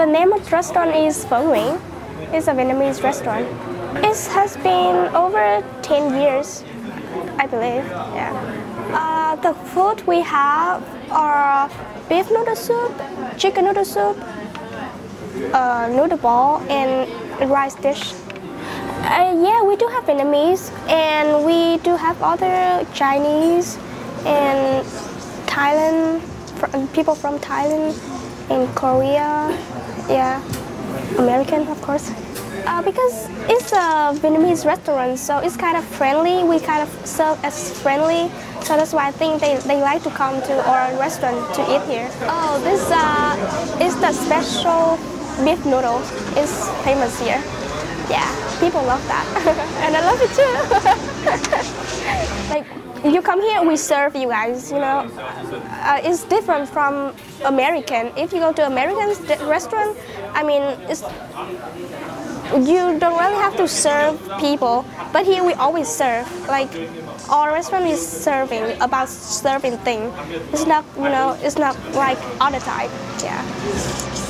The name of the restaurant is Pho Nguyenn. It's a Vietnamese restaurant. It has been over 10 years, I believe. Yeah. The food we have are beef noodle soup, chicken noodle soup, noodle ball, and rice dish. Yeah, we do have Vietnamese, and we do have other Chinese and Thailand, people from Thailand and Korea, yeah, American, of course. Because it's a Vietnamese restaurant, so it's kind of friendly. We kind of serve as friendly, so that's why I think they like to come to our restaurant to eat here. Oh, this is the special beef noodles. It's famous here. Yeah, people love that, and I love it too. Like, you come here, we serve you guys, you know. It's different from American. If you go to American restaurant, I mean, you don't really have to serve people, but here we always serve. Like, our restaurant is serving, about serving thing. It's not, you know, it's not like other type, yeah.